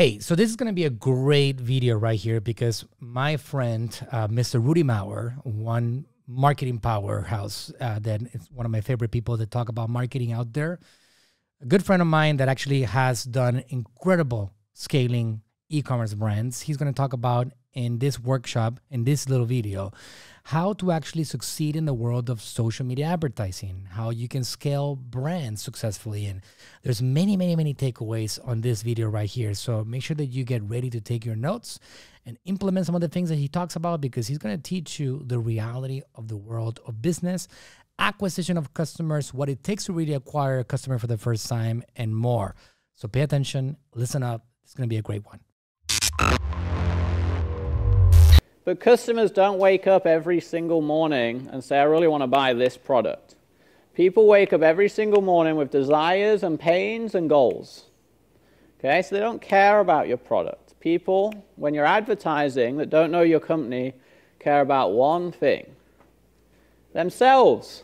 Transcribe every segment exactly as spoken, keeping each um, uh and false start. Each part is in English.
Hey, so this is going to be a great video right here because my friend, uh, Mister Rudy Mawer, one marketing powerhouse uh, that is one of my favorite people that talk about marketing out there, a good friend of mine that actually has done incredible scaling e-commerce brands. He's going to talk about in this workshop, in this little video, how to actually succeed in the world of social media advertising, how you can scale brands successfully. And there's many, many, many takeaways on this video right here. So make sure that you get ready to take your notes and implement some of the things that he talks about, because he's going to teach you the reality of the world of business, acquisition of customers, what it takes to really acquire a customer for the first time, and more. So pay attention, listen up. It's going to be a great one. But customers don't wake up every single morning and say, I really want to buy this product. People wake up every single morning with desires and pains and goals. Okay, so they don't care about your product. People, when you're advertising, that don't know your company, care about one thing. Themselves.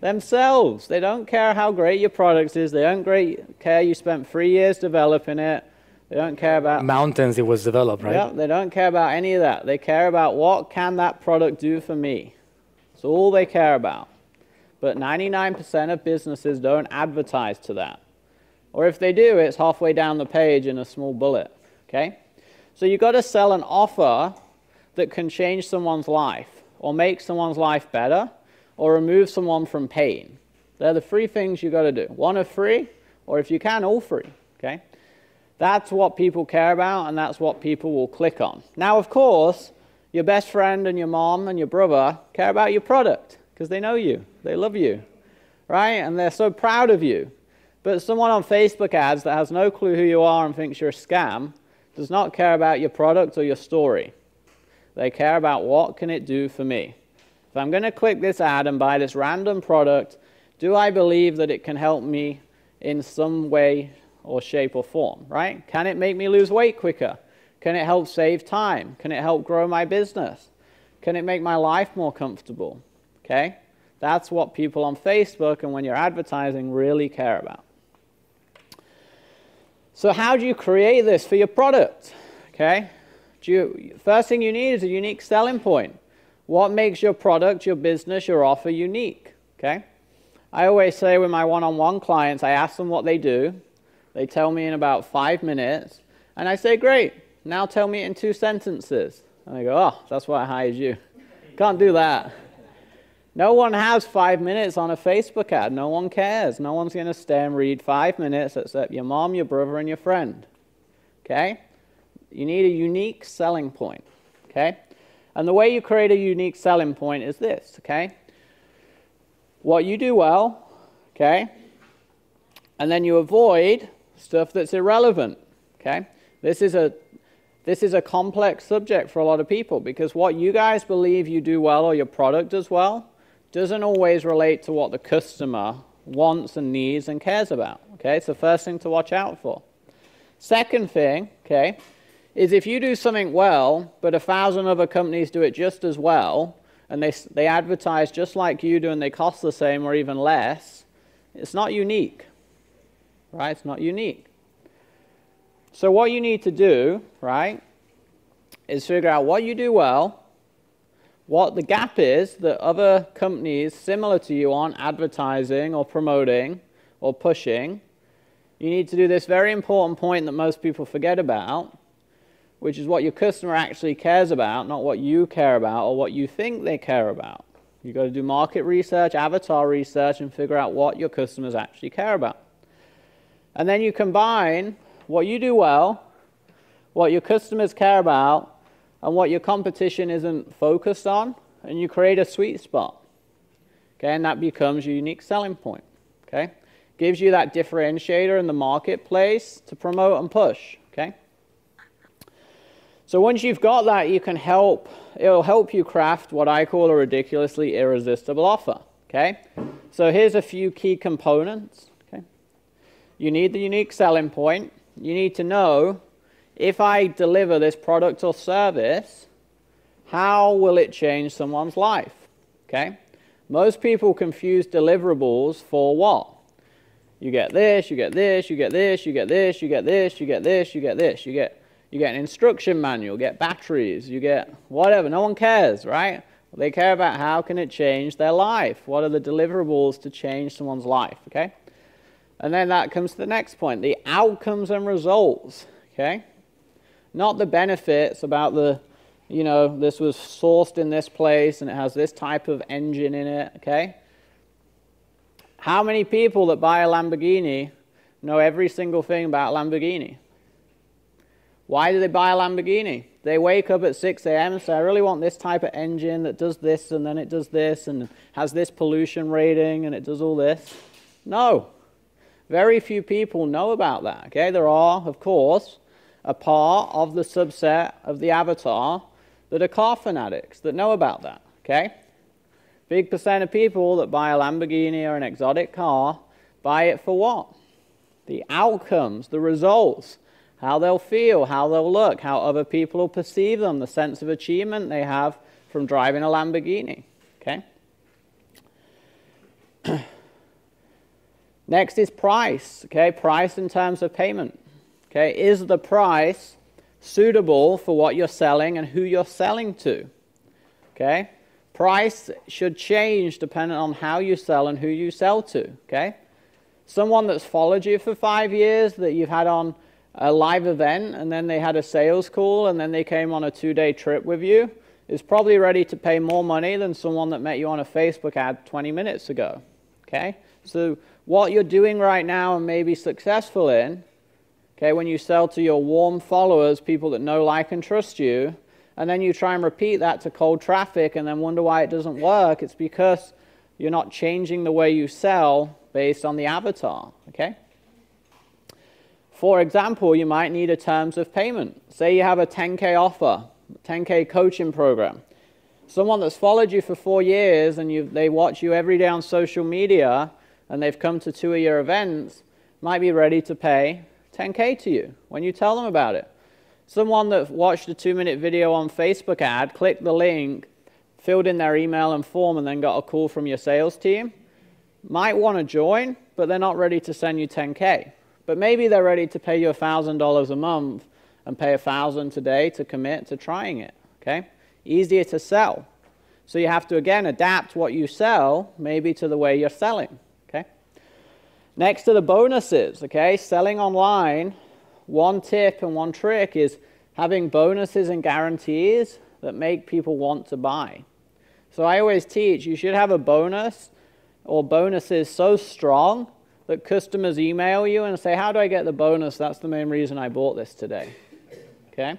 Themselves. They don't care how great your product is. They don't great care you spent three years developing it. They don't care about... Mountains it was developed, right? Yeah, they don't care about any of that. They care about what can that product do for me. That's all they care about. But ninety-nine percent of businesses don't advertise to that. Or if they do, it's halfway down the page in a small bullet. Okay? So you've got to sell an offer that can change someone's life or make someone's life better or remove someone from pain. They're the three things you've got to do. One of three, or if you can, all three. Okay? That's what people care about, and that's what people will click on. Now, of course, your best friend and your mom and your brother care about your product because they know you. They love you, right? And they're so proud of you. But someone on Facebook ads that has no clue who you are and thinks you're a scam does not care about your product or your story. They care about what can it do for me. If I'm going to click this ad and buy this random product, do I believe that it can help me in some way or shape or form, right? Can it make me lose weight quicker? Can it help save time? Can it help grow my business? Can it make my life more comfortable? Okay? That's what people on Facebook and when you're advertising really care about. So how do you create this for your product? Okay? Do you, first thing you need is a unique selling point. What makes your product, your business, your offer unique? Okay? I always say with my one-on-one clients, I ask them what they do. They tell me in about five minutes, and I say, great, now tell me it in two sentences. And they go, oh, that's why I hired you. Can't do that. No one has five minutes on a Facebook ad. No one cares. No one's going to stay and read five minutes except your mom, your brother, and your friend. Okay? You need a unique selling point. Okay? And the way you create a unique selling point is this, okay? What you do well, okay? And then you avoid stuff that's irrelevant, okay? This is a this is a complex subject for a lot of people because what you guys believe you do well or your product does well doesn't always relate to what the customer wants and needs and cares about, okay? It's the first thing to watch out for. Second thing, okay, is if you do something well but a thousand other companies do it just as well and they, they advertise just like you do and they cost the same or even less, it's not unique. Right? It's not unique. So what you need to do, right, is figure out what you do well, what the gap is that other companies similar to you aren't advertising or promoting or pushing. You need to do this very important point that most people forget about, which is what your customer actually cares about, not what you care about or what you think they care about. You've got to do market research, avatar research, and figure out what your customers actually care about. And then you combine what you do well, what your customers care about, and what your competition isn't focused on, and you create a sweet spot. Okay, and that becomes your unique selling point. Okay, gives you that differentiator in the marketplace to promote and push. Okay. So once you've got that, you can help. It'll help you craft what I call a ridiculously irresistible offer. Okay. So here's a few key components. You need the unique selling point. You need to know, if I deliver this product or service, how will it change someone's life? Okay? Most people confuse deliverables for what? you got this, you got this, you got this, you got this, you got this, you got this, you got this, you get you get an instruction manual, get batteries, you get whatever. No one cares, right? They care about how can it change their life. What are the deliverables to change someone's life, okay? And then that comes to the next point, the outcomes and results, okay? Not the benefits about the, you know, this was sourced in this place and it has this type of engine in it, okay? How many people that buy a Lamborghini know every single thing about Lamborghini? Why do they buy a Lamborghini? They wake up at six A M and say, I really want this type of engine that does this and then it does this and has this pollution rating and it does all this. No. Very few people know about that, okay? There are, of course, a part of the subset of the avatar that are car fanatics that know about that, okay? Big percent of people that buy a Lamborghini or an exotic car buy it for what? The outcomes, the results, how they'll feel, how they'll look, how other people will perceive them, the sense of achievement they have from driving a Lamborghini, okay? Next is price, okay? Price in terms of payment, okay? Is the price suitable for what you're selling and who you're selling to, okay? Price should change depending on how you sell and who you sell to, okay? Someone that's followed you for five years that you've had on a live event and then they had a sales call and then they came on a two-day trip with you is probably ready to pay more money than someone that met you on a Facebook ad twenty minutes ago, okay? So what you're doing right now and may be successful in, okay, when you sell to your warm followers, people that know, like, and trust you, and then you try and repeat that to cold traffic and then wonder why it doesn't work, it's because you're not changing the way you sell based on the avatar, okay? For example, you might need a terms of payment. Say you have a ten K offer, ten K coaching program. Someone that's followed you for four years and you've, they watch you every day on social media and they've come to two of your events might be ready to pay ten K to you when you tell them about it. Someone that watched a two-minute video on Facebook ad, clicked the link, filled in their email and form, and then got a call from your sales team, might want to join, but they're not ready to send you ten K. But maybe they're ready to pay you one thousand dollars a month and pay one thousand dollars today to commit to trying it, okay? Easier to sell. So you have to, again, adapt what you sell maybe to the way you're selling, okay? Next to the bonuses, okay? Selling online, one tip and one trick is having bonuses and guarantees that make people want to buy. So I always teach you should have a bonus or bonuses so strong that customers email you and say, how do I get the bonus? That's the main reason I bought this today, okay?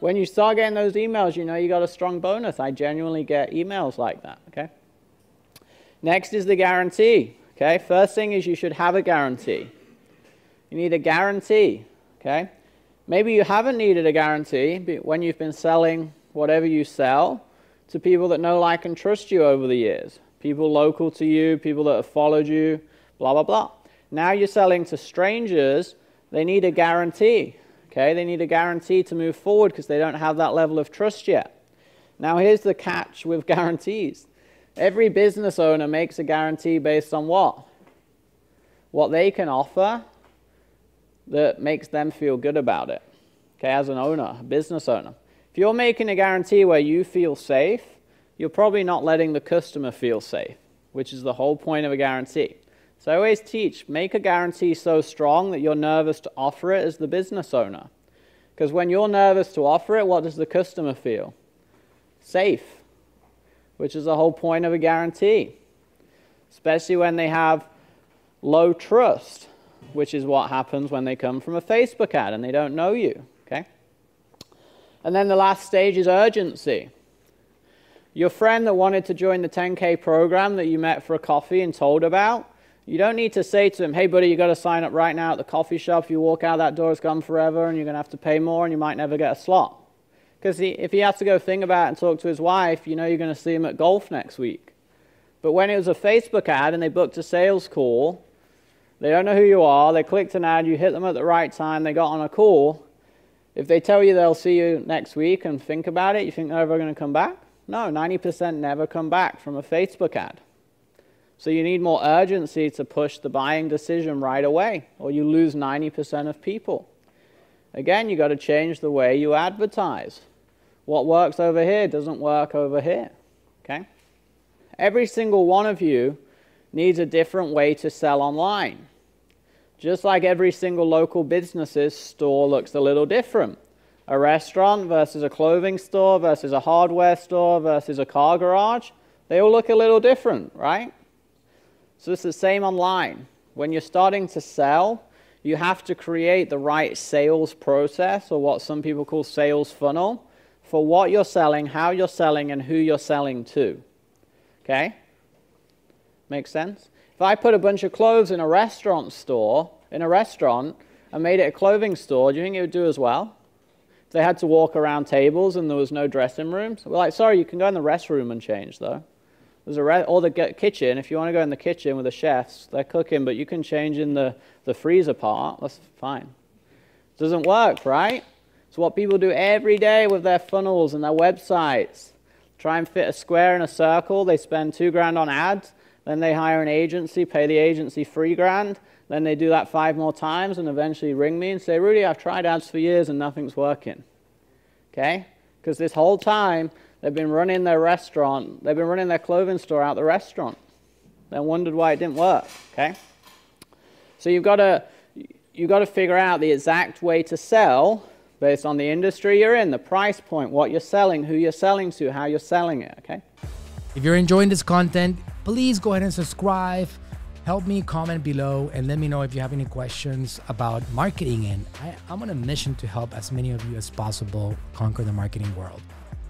When you start getting those emails, you know you got a strong bonus. I genuinely get emails like that, okay? Next is the guarantee, okay? First thing is you should have a guarantee. You need a guarantee, okay? Maybe you haven't needed a guarantee but when you've been selling whatever you sell to people that know, like, and trust you over the years. People local to you, people that have followed you, blah, blah, blah. Now you're selling to strangers, they need a guarantee, okay? They need a guarantee to move forward because they don't have that level of trust yet. Now here's the catch with guarantees. Every business owner makes a guarantee based on what? What they can offer that makes them feel good about it, okay, as an owner, a business owner. If you're making a guarantee where you feel safe, you're probably not letting the customer feel safe, which is the whole point of a guarantee. So I always teach, make a guarantee so strong that you're nervous to offer it as the business owner. Because when you're nervous to offer it, what does the customer feel? Safe, which is the whole point of a guarantee. Especially when they have low trust, which is what happens when they come from a Facebook ad and they don't know you, okay? And then the last stage is urgency. Your friend that wanted to join the ten K program that you met for a coffee and told about, you don't need to say to them, hey buddy, you've got to sign up right now at the coffee shop. If you walk out that door, it's gone forever and you're going to have to pay more and you might never get a slot. Because if he has to go think about it and talk to his wife, you know you're going to see him at golf next week. But when it was a Facebook ad and they booked a sales call, they don't know who you are, they clicked an ad, you hit them at the right time, they got on a call. If they tell you they'll see you next week and think about it, you think they're ever going to come back? No, ninety percent never come back from a Facebook ad. So you need more urgency to push the buying decision right away, or you lose ninety percent of people. Again, you've got to change the way you advertise. What works over here doesn't work over here. Okay? Every single one of you needs a different way to sell online. Just like every single local business's store looks a little different. A restaurant versus a clothing store versus a hardware store versus a car garage, they all look a little different, right? So it's the same online. When you're starting to sell, you have to create the right sales process, or what some people call sales funnel, for what you're selling, how you're selling, and who you're selling to. Okay? Makes sense? If I put a bunch of clothes in a restaurant store, in a restaurant, and made it a clothing store, do you think it would do as well? If they had to walk around tables and there was no dressing rooms, we're like, sorry, you can go in the restroom and change, though. There's a re or the kitchen, if you want to go in the kitchen with the chefs, they're cooking, but you can change in the, the freezer part, that's fine. Doesn't work, right? It's what people do every day with their funnels and their websites. Try and fit a square in a circle, they spend two grand on ads, then they hire an agency, pay the agency three grand, then they do that five more times and eventually ring me and say, Rudy, I've tried ads for years and nothing's working. Okay? Because this whole time, they've been running their restaurant, they've been running their clothing store out the restaurant. They wondered why it didn't work, okay? So you've got to, you've got to figure out the exact way to sell based on the industry you're in, the price point, what you're selling, who you're selling to, how you're selling it, okay? If you're enjoying this content, please go ahead and subscribe. Help me comment below and let me know if you have any questions about marketing. And I, I'm on a mission to help as many of you as possible conquer the marketing world.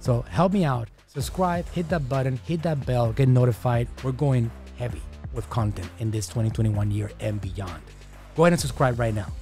So help me out, subscribe, hit that button, hit that bell, get notified. We're going heavy with content in this twenty twenty-one year and beyond. Go ahead and subscribe right now.